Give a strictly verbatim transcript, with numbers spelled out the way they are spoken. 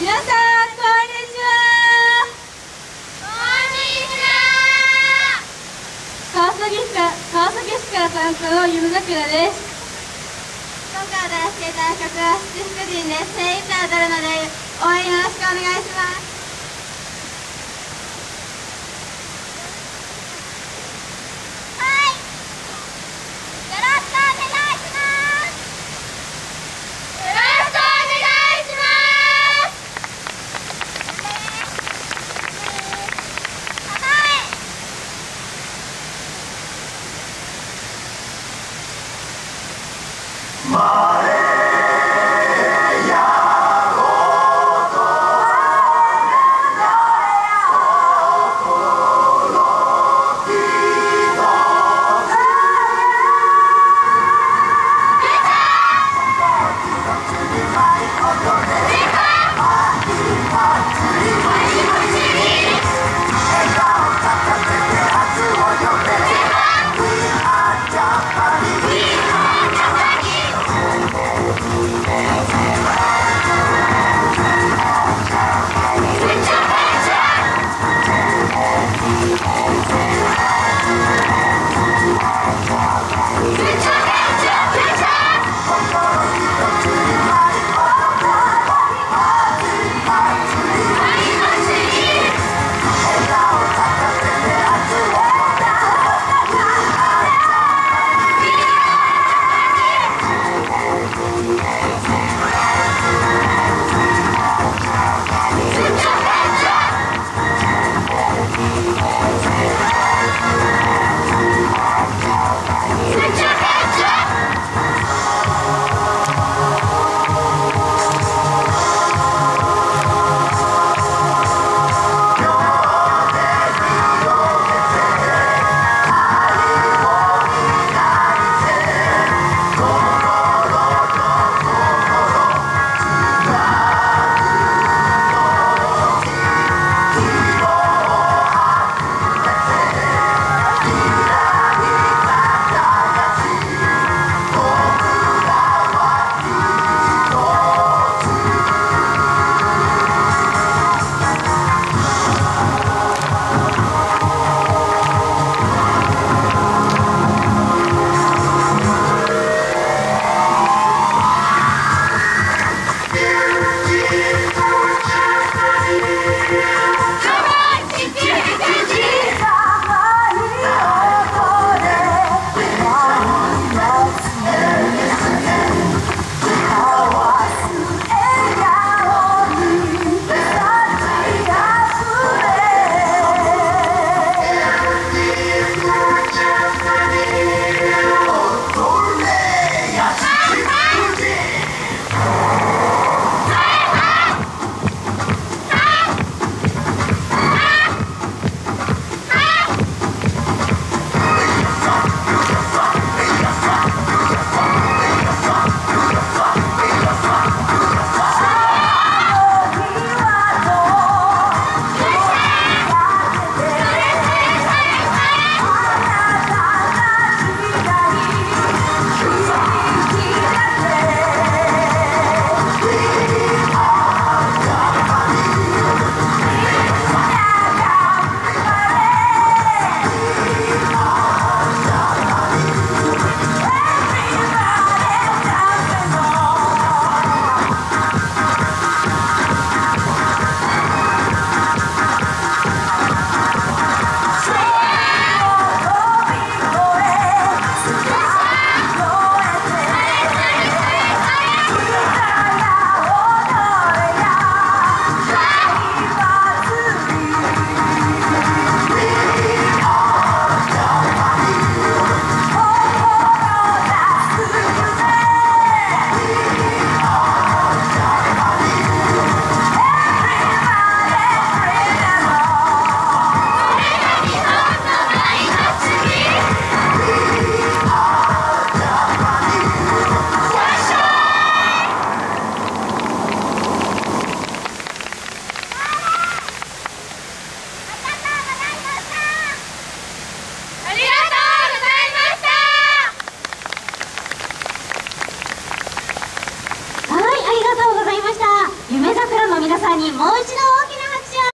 皆さん、こんにちは。こんにちは。川崎市から参加の夢桜です。今回出していただく曲は七福神で精一杯踊るので、応援よろしくお願いします。マレーヤゴ皆さんにもう一度大きな